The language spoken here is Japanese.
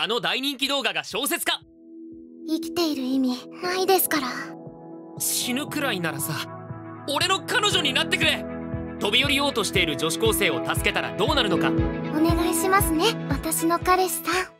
あの大人気動画が小説化。生きている意味ないですから。死ぬくらいならさ、俺の彼女になってくれ。飛び降りようとしている女子高生を助けたらどうなるのか。お願いしますね、私の彼氏さん。